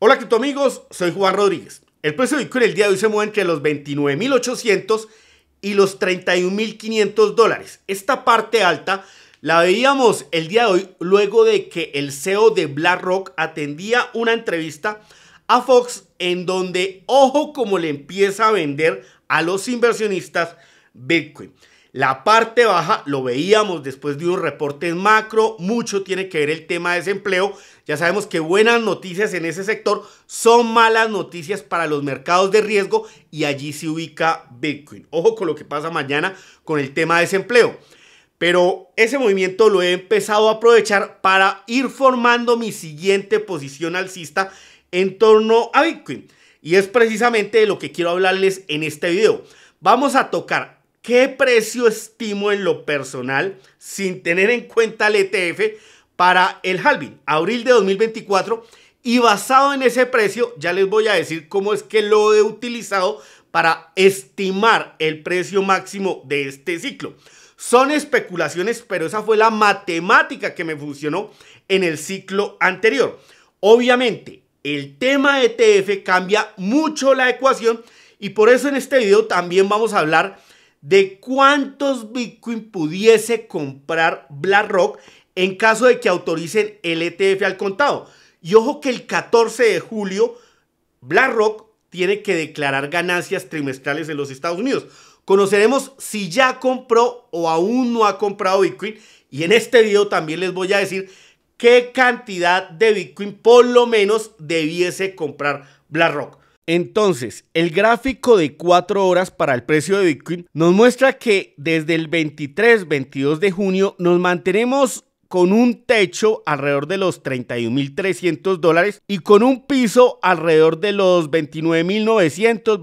Hola criptoamigos, soy Juan Rodríguez. El precio de Bitcoin el día de hoy se mueve entre los 29.800 y los 31.500 dólares. Esta parte alta la veíamos el día de hoy luego de que el CEO de BlackRock atendía una entrevista a Fox en donde, ojo como le empieza a vender a los inversionistas Bitcoin. La parte baja lo veíamos después de un reporte macro, mucho tiene que ver el tema de desempleo. Ya sabemos que buenas noticias en ese sector son malas noticias para los mercados de riesgo y allí se ubica Bitcoin. Ojo con lo que pasa mañana con el tema de desempleo. Pero ese movimiento lo he empezado a aprovechar para ir formando mi siguiente posición alcista en torno a Bitcoin. Y es precisamente de lo que quiero hablarles en este video. Vamos a tocar qué precio estimo en lo personal, sin tener en cuenta el ETF, para el halving, abril de 2024. Y basado en ese precio, ya les voy a decir cómo es que lo he utilizado para estimar el precio máximo de este ciclo. Son especulaciones, pero esa fue la matemática que me funcionó en el ciclo anterior. Obviamente, el tema ETF cambia mucho la ecuación y por eso en este video también vamos a hablar de cuántos Bitcoin pudiese comprar BlackRock en caso de que autoricen el ETF al contado. Y ojo que el 14 de julio BlackRock tiene que declarar ganancias trimestrales en los Estados Unidos. Conoceremos si ya compró o aún no ha comprado Bitcoin. Y en este video también les voy a decir qué cantidad de Bitcoin por lo menos debiese comprar BlackRock. Entonces, el gráfico de 4 horas para el precio de Bitcoin nos muestra que desde el 23-22 de junio nos mantenemos con un techo alrededor de los 31.300 dólares y con un piso alrededor de los 29.900,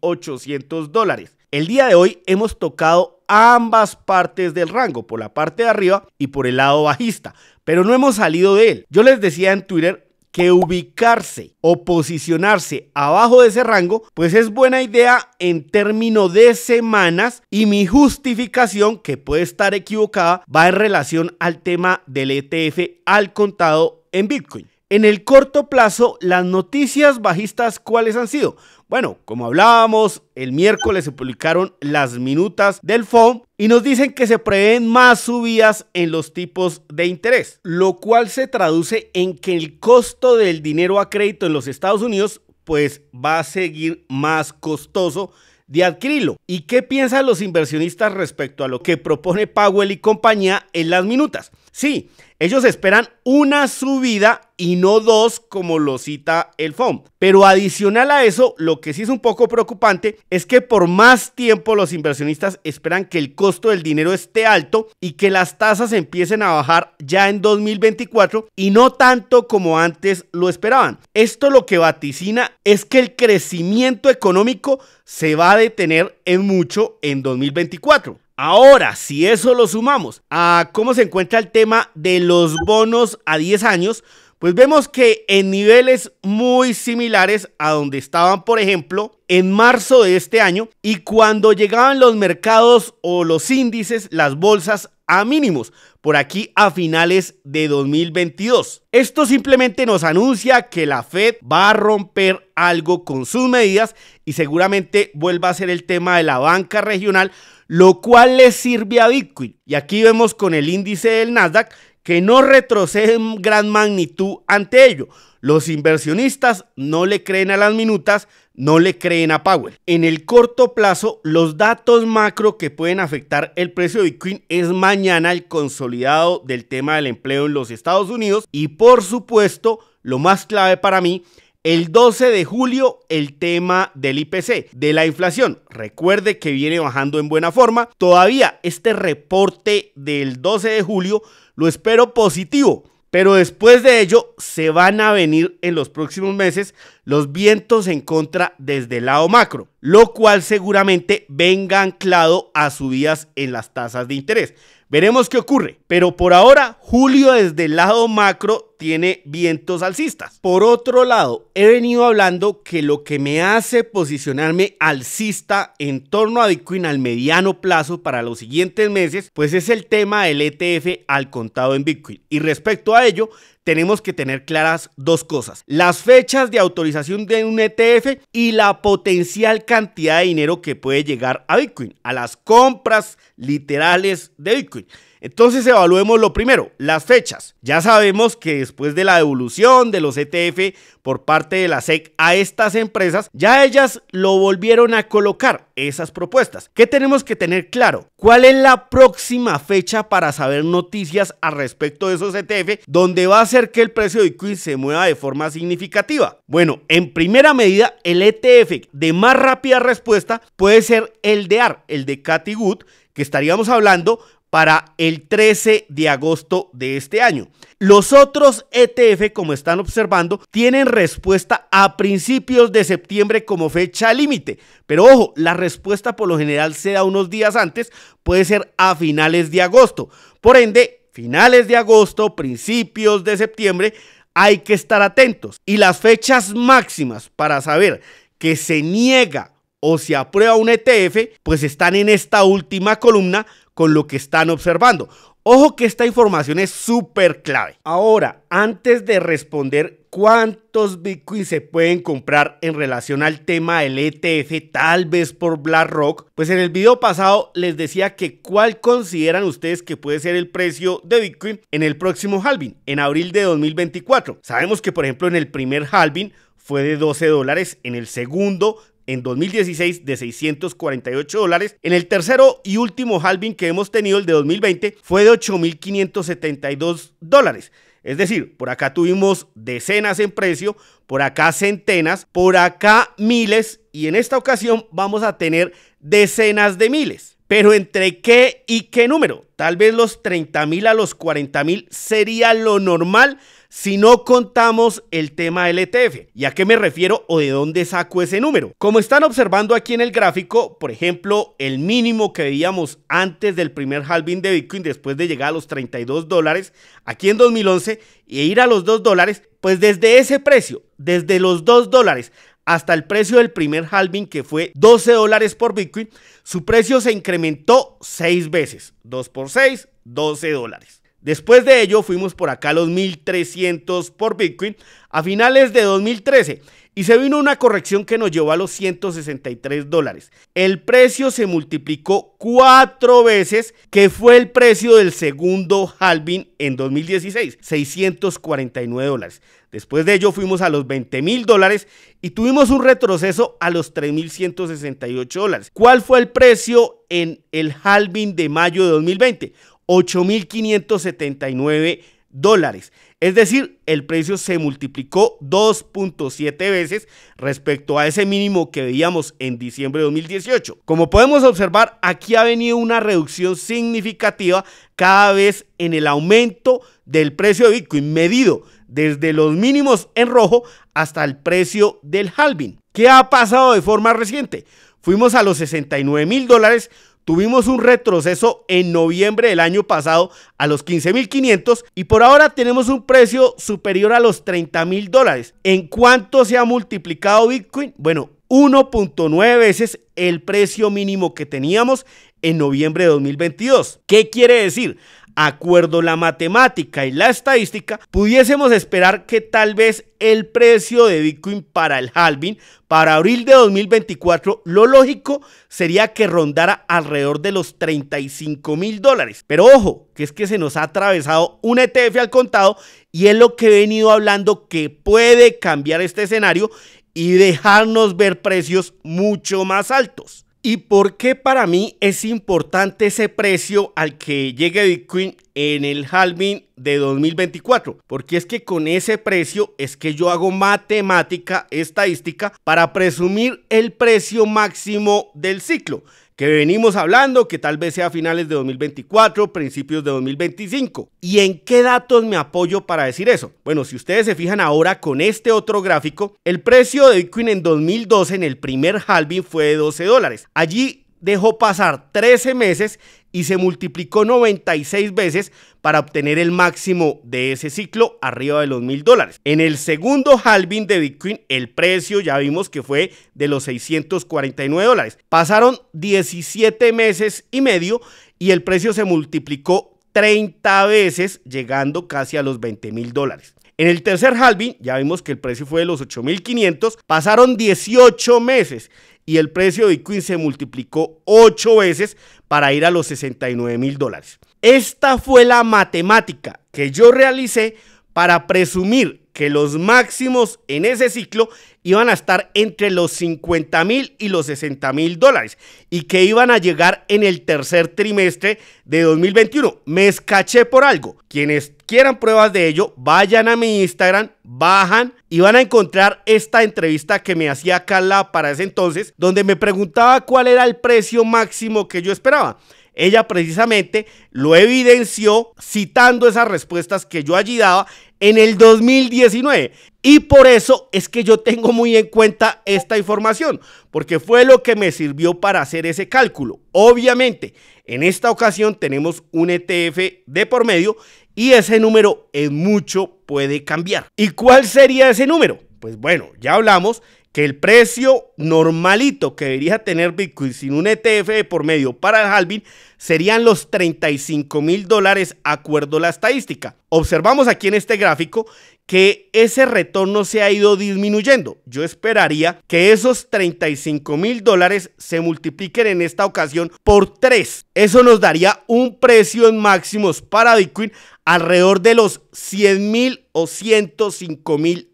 29.800 dólares. El día de hoy hemos tocado ambas partes del rango, por la parte de arriba y por el lado bajista, pero no hemos salido de él. Yo les decía en Twitter que ubicarse o posicionarse abajo de ese rango pues es buena idea en términos de semanas, y mi justificación, que puede estar equivocada, va en relación al tema del ETF al contado en Bitcoin. En el corto plazo, las noticias bajistas, ¿cuáles han sido? Bueno, como hablábamos, el miércoles se publicaron las minutas del FOMC y nos dicen que se prevén más subidas en los tipos de interés, lo cual se traduce en que el costo del dinero a crédito en los Estados Unidos pues va a seguir más costoso de adquirirlo. ¿Y qué piensan los inversionistas respecto a lo que propone Powell y compañía en las minutas? Sí, ellos esperan una subida y no dos como lo cita el FOMC. Pero adicional a eso, lo que sí es un poco preocupante es que por más tiempo los inversionistas esperan que el costo del dinero esté alto y que las tasas empiecen a bajar ya en 2024 y no tanto como antes lo esperaban. Esto lo que vaticina es que el crecimiento económico se va a detener en mucho en 2024. Ahora, si eso lo sumamos a cómo se encuentra el tema de los bonos a 10 años, pues vemos que en niveles muy similares a donde estaban, por ejemplo, en marzo de este año, y cuando llegaban los mercados o los índices, las bolsas a mínimos, por aquí a finales de 2022. Esto simplemente nos anuncia que la Fed va a romper algo con sus medidas y seguramente vuelva a ser el tema de la banca regional, lo cual le sirve a Bitcoin. Y aquí vemos con el índice del Nasdaq que no retrocede en gran magnitud ante ello. Los inversionistas no le creen a las minutas, no le creen a Powell. En el corto plazo, los datos macro que pueden afectar el precio de Bitcoin es mañana el consolidado del tema del empleo en los Estados Unidos y, por supuesto, lo más clave para mí, el 12 de julio, el tema del IPC, de la inflación. Recuerde que viene bajando en buena forma. Todavía este reporte del 12 de julio lo espero positivo, pero después de ello se van a venir en los próximos meses los vientos en contra desde el lado macro, lo cual seguramente venga anclado a subidas en las tasas de interés. Veremos qué ocurre, pero por ahora julio desde el lado macro tiene vientos alcistas. Por otro lado, he venido hablando que lo que me hace posicionarme alcista en torno a Bitcoin al mediano plazo para los siguientes meses, pues es el tema del ETF al contado en Bitcoin. Y respecto a ello, tenemos que tener claras dos cosas: las fechas de autorización de un ETF y la potencial cantidad de dinero que puede llegar a Bitcoin, a las compras literales de Bitcoin. Entonces evaluemos lo primero, las fechas. Ya sabemos que después de la devolución de los ETF por parte de la SEC a estas empresas, ya ellas lo volvieron a colocar, esas propuestas. ¿Qué tenemos que tener claro? ¿Cuál es la próxima fecha para saber noticias al respecto de esos ETF donde va a hacer que el precio de Bitcoin se mueva de forma significativa? Bueno, en primera medida, el ETF de más rápida respuesta puede ser el de AR, el de Cathie Wood, que estaríamos hablando para el 13 de agosto de este año. Los otros ETF, como están observando, tienen respuesta a principios de septiembre como fecha límite. Pero ojo, la respuesta por lo general se da unos días antes, puede ser a finales de agosto. Por ende, finales de agosto, principios de septiembre, hay que estar atentos. Y las fechas máximas para saber que se niega o se aprueba un ETF, pues están en esta última columna, con lo que están observando. Ojo que esta información es súper clave. Ahora, antes de responder cuántos Bitcoin se pueden comprar en relación al tema del ETF, tal vez por BlackRock, pues en el video pasado les decía que cuál consideran ustedes que puede ser el precio de Bitcoin en el próximo halving, en abril de 2024. Sabemos que, por ejemplo, en el primer halving fue de $12, en el segundo en 2016 de $648, en el tercero y último halving que hemos tenido, el de 2020, fue de $8,572. Es decir, por acá tuvimos decenas en precio, por acá centenas, por acá miles, y en esta ocasión vamos a tener decenas de miles. Pero ¿entre qué y qué número? Tal vez los 30.000 a los 40.000 sería lo normal si no contamos el tema del ETF. ¿Y a qué me refiero o de dónde saco ese número? Como están observando aquí en el gráfico, por ejemplo, el mínimo que veíamos antes del primer halving de Bitcoin, después de llegar a los $32, aquí en 2011, e ir a los $2, pues desde ese precio, desde los $2 hasta el precio del primer halving, que fue $12 por Bitcoin, su precio se incrementó 6 veces, 2 por 6, $12. Después de ello fuimos por acá a los 1.300 por Bitcoin a finales de 2013 y se vino una corrección que nos llevó a los $163. El precio se multiplicó 4 veces, que fue el precio del segundo halving en 2016, $649. Después de ello fuimos a los $20.000 y tuvimos un retroceso a los $3.168. ¿Cuál fue el precio en el halving de mayo de 2020? $8,579, es decir, el precio se multiplicó 2.7 veces respecto a ese mínimo que veíamos en diciembre de 2018. Como podemos observar, aquí ha venido una reducción significativa cada vez en el aumento del precio de Bitcoin, medido desde los mínimos en rojo hasta el precio del halving. ¿Qué ha pasado de forma reciente? Fuimos a los $69.000, tuvimos un retroceso en noviembre del año pasado a los 15.500 y por ahora tenemos un precio superior a los $30.000. ¿En cuánto se ha multiplicado Bitcoin? Bueno, 1.9 veces el precio mínimo que teníamos en noviembre de 2022. ¿Qué quiere decir? Acuerdo la matemática y la estadística, pudiésemos esperar que tal vez el precio de Bitcoin para el halving, para abril de 2024, lo lógico sería que rondara alrededor de los $35.000. Pero ojo, que es que se nos ha atravesado un ETF al contado y es lo que he venido hablando, que puede cambiar este escenario y dejarnos ver precios mucho más altos. ¿Y por qué para mí es importante ese precio al que llegue Bitcoin en el halving de 2024? Porque es que con ese precio es que yo hago matemática, estadística, para presumir el precio máximo del ciclo, que venimos hablando que tal vez sea a finales de 2024, principios de 2025. ¿Y en qué datos me apoyo para decir eso? Bueno, si ustedes se fijan ahora con este otro gráfico, el precio de Bitcoin en 2012, en el primer halving, fue de $12. Allí dejó pasar 13 meses y se multiplicó 96 veces para obtener el máximo de ese ciclo arriba de los $1000. En el segundo halving de Bitcoin, el precio ya vimos que fue de los $649. Pasaron 17 meses y medio y el precio se multiplicó 30 veces, llegando casi a los $20.000. En el tercer halving ya vimos que el precio fue de los 8.500, pasaron 18 meses y el precio de Bitcoin se multiplicó 8 veces para ir a los $69.000. Esta fue la matemática que yo realicé para presumir que los máximos en ese ciclo iban a estar entre los $50.000 y los $60.000 y que iban a llegar en el tercer trimestre de 2021. Me escaché por algo. Quienes quieran pruebas de ello, vayan a mi Instagram, bajan y van a encontrar esta entrevista que me hacía Carla para ese entonces, donde me preguntaba cuál era el precio máximo que yo esperaba. Ella precisamente lo evidenció citando esas respuestas que yo allí daba en el 2019. Y por eso es que yo tengo muy en cuenta esta información, porque fue lo que me sirvió para hacer ese cálculo. Obviamente, en esta ocasión tenemos un ETF de por medio y ese número en mucho puede cambiar. ¿Y cuál sería ese número? Pues bueno, ya hablamos que el precio normalito que debería tener Bitcoin sin un ETF de por medio para el halving serían los $35.000 acuerdo a la estadística. Observamos aquí en este gráfico que ese retorno se ha ido disminuyendo. Yo esperaría que esos $35.000 se multipliquen en esta ocasión por 3. Eso nos daría un precio en máximos para Bitcoin alrededor de los $100.000 o $105.000.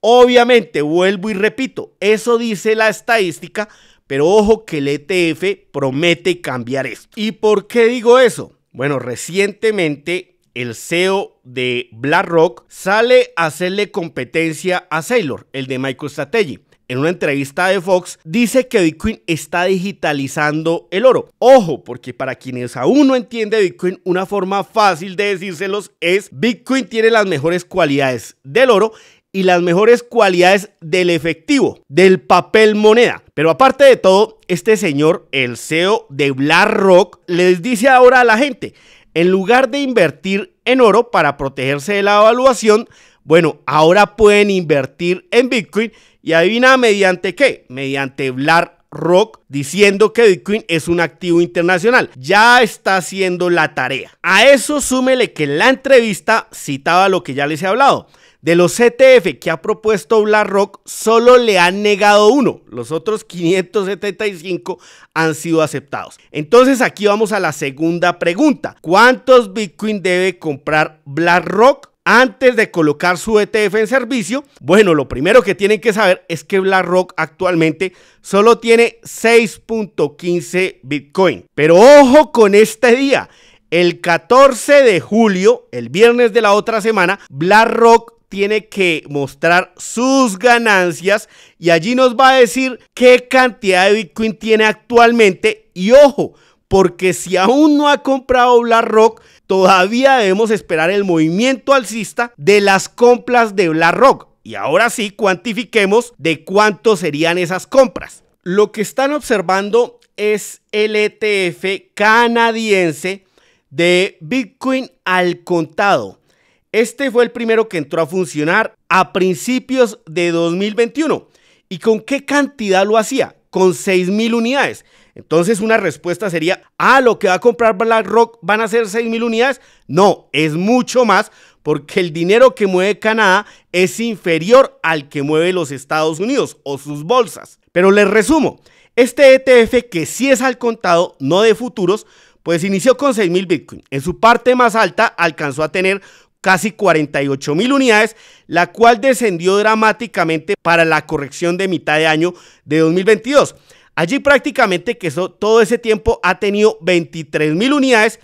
Obviamente, vuelvo y repito, eso dice la estadística, pero ojo que el ETF promete cambiar eso. ¿Y por qué digo eso? Bueno, recientemente el CEO de BlackRock sale a hacerle competencia a Saylor, el de MicroStrategy. En una entrevista de Fox dice que Bitcoin está digitalizando el oro. Ojo, porque para quienes aún no entienden Bitcoin, una forma fácil de decírselos es: Bitcoin tiene las mejores cualidades del oro y las mejores cualidades del efectivo, del papel moneda. Pero aparte de todo, este señor, el CEO de BlackRock, les dice ahora a la gente, en lugar de invertir en oro para protegerse de la devaluación, bueno, ahora pueden invertir en Bitcoin. Y adivina mediante qué, mediante BlackRock diciendo que Bitcoin es un activo internacional. Ya está haciendo la tarea. A eso súmele que en la entrevista citaba lo que ya les he hablado. De los ETF que ha propuesto BlackRock, solo le han negado uno. Los otros 575 han sido aceptados. Entonces aquí vamos a la segunda pregunta. ¿Cuántos Bitcoin debe comprar BlackRock antes de colocar su ETF en servicio? Bueno, lo primero que tienen que saber es que BlackRock actualmente solo tiene 6.15 Bitcoin. Pero ojo con este día, el 14 de julio, el viernes de la otra semana, BlackRock tiene que mostrar sus ganancias y allí nos va a decir qué cantidad de Bitcoin tiene actualmente. Y ojo, porque si aún no ha comprado BlackRock, todavía debemos esperar el movimiento alcista de las compras de BlackRock. Y ahora sí, cuantifiquemos de cuánto serían esas compras. Lo que están observando es el ETF canadiense de Bitcoin al contado. Este fue el primero que entró a funcionar a principios de 2021. ¿Y con qué cantidad lo hacía? Con 6.000 unidades. Entonces una respuesta sería, lo que va a comprar BlackRock van a ser 6.000 unidades. No, es mucho más, porque el dinero que mueve Canadá es inferior al que mueve los Estados Unidos o sus bolsas. Pero les resumo, este ETF que sí es al contado, no de futuros, pues inició con 6.000 Bitcoin. En su parte más alta alcanzó a tener casi 48.000 unidades, la cual descendió dramáticamente para la corrección de mitad de año de 2022. Allí prácticamente que todo ese tiempo ha tenido 23.000 unidades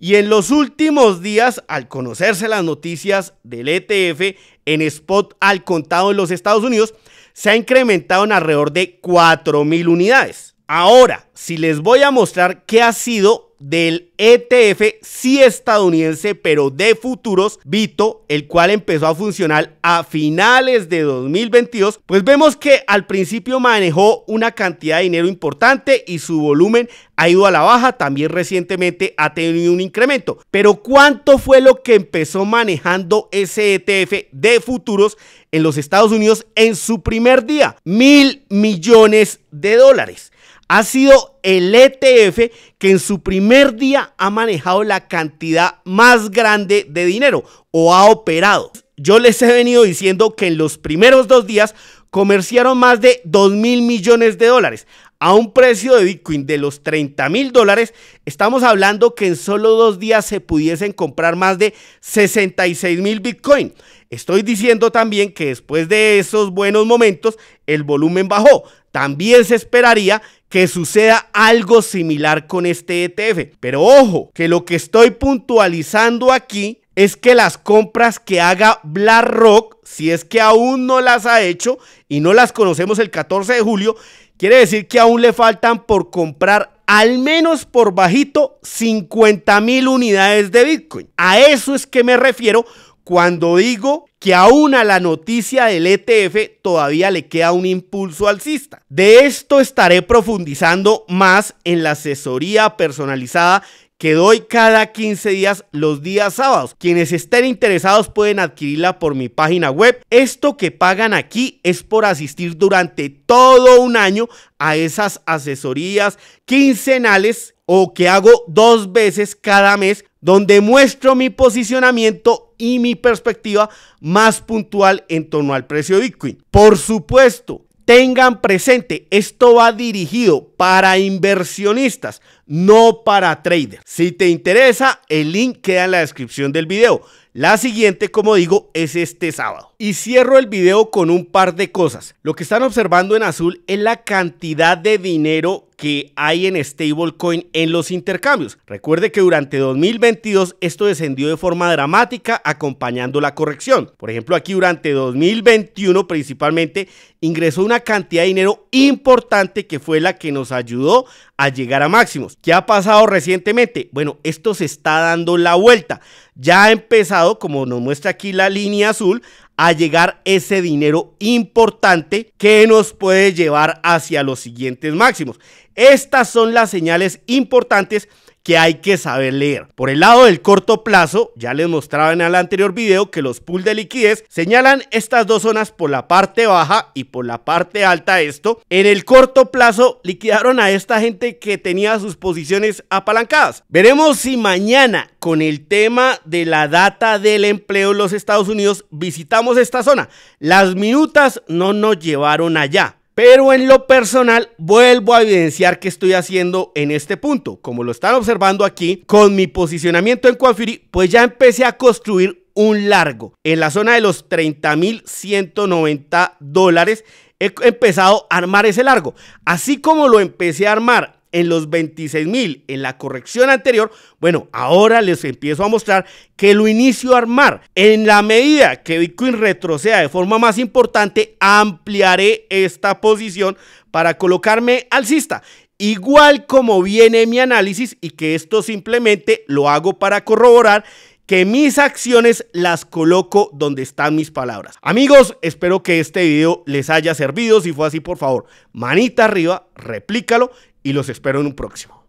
y en los últimos días, al conocerse las noticias del ETF en spot al contado en los Estados Unidos, se ha incrementado en alrededor de 4.000 unidades. Ahora, si les voy a mostrar qué ha sido del ETF, sí estadounidense, pero de futuros, BITO, el cual empezó a funcionar a finales de 2022, pues vemos que al principio manejó una cantidad de dinero importante y su volumen ha ido a la baja, también recientemente ha tenido un incremento. Pero ¿cuánto fue lo que empezó manejando ese ETF de futuros en los Estados Unidos en su primer día? $1.000 millones. Ha sido el ETF que en su primer día ha manejado la cantidad más grande de dinero o ha operado. Yo les he venido diciendo que en los primeros 2 días comerciaron más de $2.000 millones a un precio de Bitcoin de los $30.000. Estamos hablando que en solo 2 días se pudiesen comprar más de 66.000 Bitcoin. Estoy diciendo también que después de esos buenos momentos el volumen bajó. También se esperaría que suceda algo similar con este ETF. Pero ojo, que lo que estoy puntualizando aquí es que las compras que haga BlackRock, si es que aún no las ha hecho y no las conocemos el 14 de julio, quiere decir que aún le faltan por comprar al menos por bajito 50.000 unidades de Bitcoin. A eso es que me refiero cuando digo que aún a la noticia del ETF todavía le queda un impulso alcista. De esto estaré profundizando más en la asesoría personalizada que doy cada 15 días los días sábados. Quienes estén interesados pueden adquirirla por mi página web. Esto que pagan aquí es por asistir durante todo un año a esas asesorías quincenales o que hago 2 veces cada mes, donde muestro mi posicionamiento y mi perspectiva más puntual en torno al precio de Bitcoin. Por supuesto, tengan presente, esto va dirigido para inversionistas, no para traders. Si te interesa, el link queda en la descripción del video. La siguiente, como digo, es este sábado. Y cierro el video con un par de cosas. Lo que están observando en azul es la cantidad de dinero que hay en stablecoin en los intercambios. Recuerde que durante 2022 esto descendió de forma dramática acompañando la corrección. Por ejemplo, aquí durante 2021 principalmente ingresó una cantidad de dinero importante que fue la que nos ayudó a llegar a máximos. ¿Qué ha pasado recientemente? Bueno, esto se está dando la vuelta. Ya ha empezado, como nos muestra aquí la línea azul, a llegar ese dinero importante que nos puede llevar hacia los siguientes máximos. Estas son las señales importantes que hay que saber leer. Por el lado del corto plazo, ya les mostraba en el anterior video que los pools de liquidez señalan estas 2 zonas por la parte baja y por la parte alta. Esto en el corto plazo liquidaron a esta gente que tenía sus posiciones apalancadas. Veremos si mañana con el tema de la data del empleo en los Estados Unidos visitamos esta zona. Las minutas no nos llevaron allá. Pero en lo personal vuelvo a evidenciar que estoy haciendo en este punto. Como lo están observando aquí, con mi posicionamiento en Quantfury, pues ya empecé a construir un largo. En la zona de los $30.190 he empezado a armar ese largo. Así como lo empecé a armar en los 26.000 en la corrección anterior, bueno, ahora les empiezo a mostrar que lo inicio a armar. En la medida que Bitcoin retroceda de forma más importante, ampliaré esta posición para colocarme alcista. Igual como viene mi análisis, y que esto simplemente lo hago para corroborar que mis acciones las coloco donde están mis palabras. Amigos, espero que este video les haya servido. Si fue así, por favor, manita arriba, replícalo. Y los espero en un próximo.